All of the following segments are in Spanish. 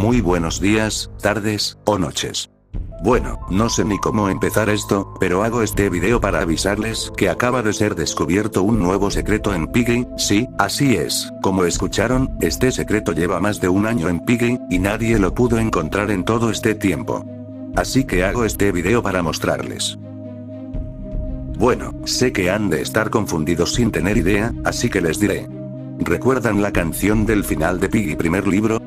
Muy buenos días, tardes, o noches. Bueno, no sé ni cómo empezar esto, pero hago este video para avisarles que acaba de ser descubierto un nuevo secreto en Piggy. Sí, así es, como escucharon, este secreto lleva más de un año en Piggy, y nadie lo pudo encontrar en todo este tiempo. Así que hago este video para mostrarles. Bueno, sé que han de estar confundidos sin tener idea, así que les diré. ¿Recuerdan la canción del final de Piggy primer libro?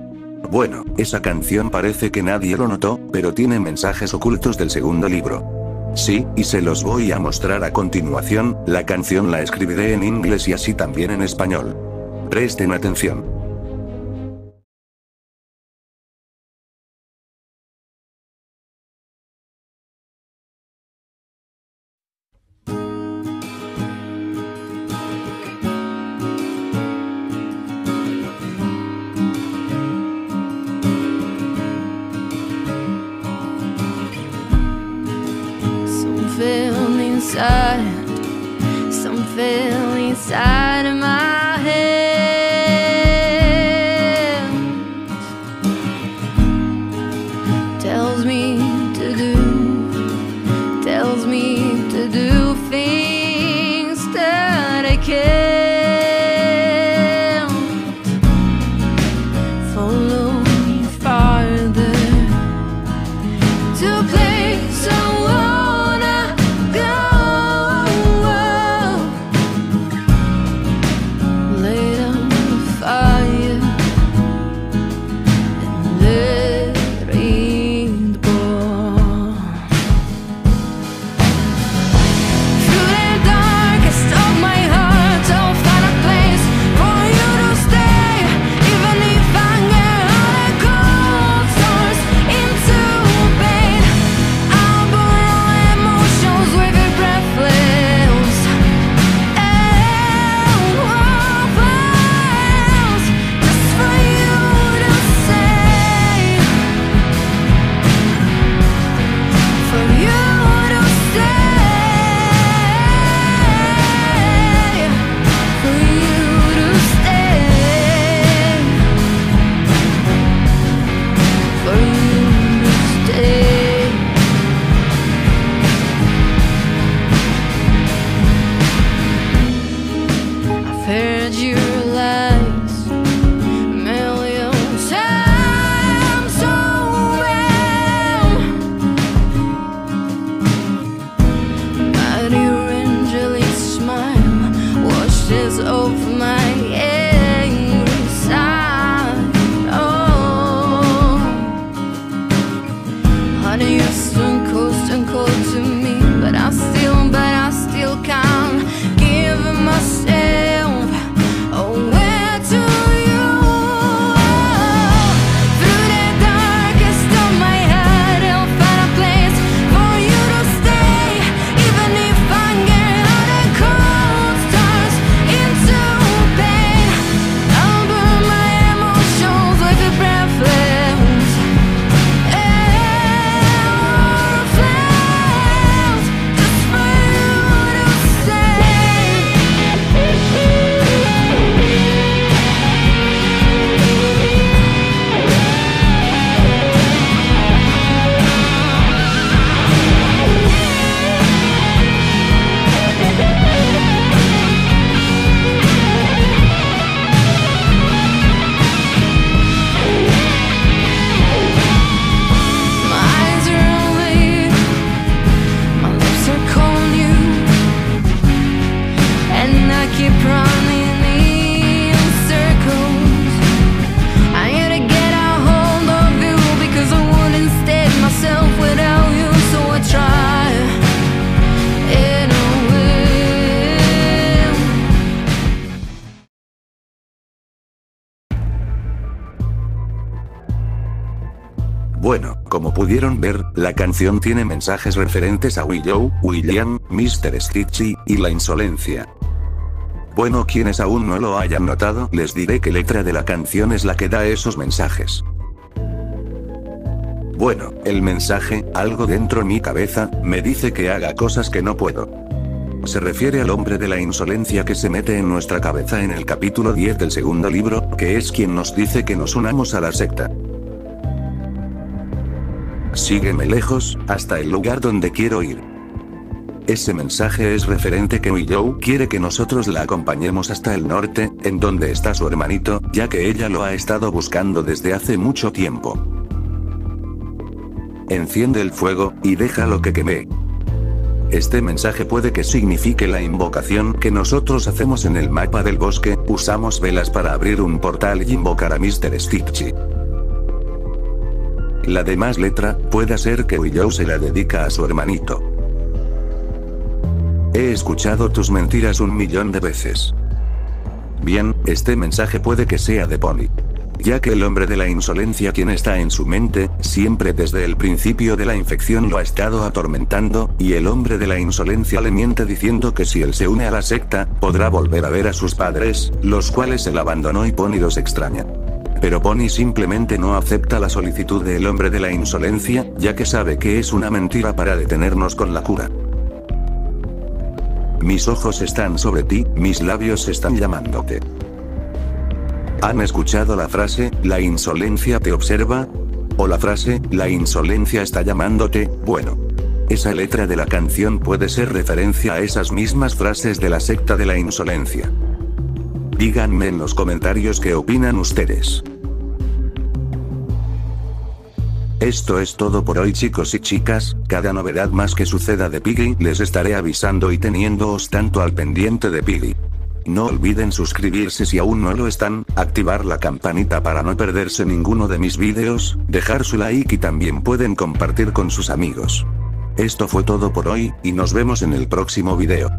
Bueno, esa canción parece que nadie lo notó, pero tiene mensajes ocultos del segundo libro. Sí, y se los voy a mostrar a continuación. La canción la escribiré en inglés y así también en español. Presten atención. Some feel inside of my head tells me to do things that I can't. Follow me farther to play some. Bueno, como pudieron ver, la canción tiene mensajes referentes a Willow, William, Mr. Stitchy, y la insolencia. Bueno, quienes aún no lo hayan notado, les diré que letra de la canción es la que da esos mensajes. Bueno, el mensaje, algo dentro de mi cabeza, me dice que haga cosas que no puedo. Se refiere al hombre de la insolencia que se mete en nuestra cabeza en el capítulo 10 del segundo libro, que es quien nos dice que nos unamos a la secta. Sígueme lejos, hasta el lugar donde quiero ir. Ese mensaje es referente que Willow quiere que nosotros la acompañemos hasta el norte, en donde está su hermanito, ya que ella lo ha estado buscando desde hace mucho tiempo. Enciende el fuego, y déjalo que queme. Este mensaje puede que signifique la invocación que nosotros hacemos en el mapa del bosque, usamos velas para abrir un portal y invocar a Mr. Stitchy. La demás letra, puede ser que Willow se la dedica a su hermanito. He escuchado tus mentiras 1.000.000 de veces. Bien, este mensaje puede que sea de Pony. Ya que el hombre de la insolencia quien está en su mente, siempre desde el principio de la infección lo ha estado atormentando, y el hombre de la insolencia le miente diciendo que si él se une a la secta, podrá volver a ver a sus padres, los cuales él abandonó y Pony los extraña. Pero Pony simplemente no acepta la solicitud del hombre de la insolencia, ya que sabe que es una mentira para detenernos con la cura. Mis ojos están sobre ti, mis labios están llamándote. ¿Han escuchado la frase, la insolencia te observa? O la frase, la insolencia está llamándote, bueno. Esa letra de la canción puede ser referencia a esas mismas frases de la secta de la insolencia. Díganme en los comentarios qué opinan ustedes. Esto es todo por hoy chicos y chicas, cada novedad más que suceda de Piggy les estaré avisando y teniéndoos tanto al pendiente de Piggy. No olviden suscribirse si aún no lo están, activar la campanita para no perderse ninguno de mis vídeos, dejar su like y también pueden compartir con sus amigos. Esto fue todo por hoy, y nos vemos en el próximo vídeo.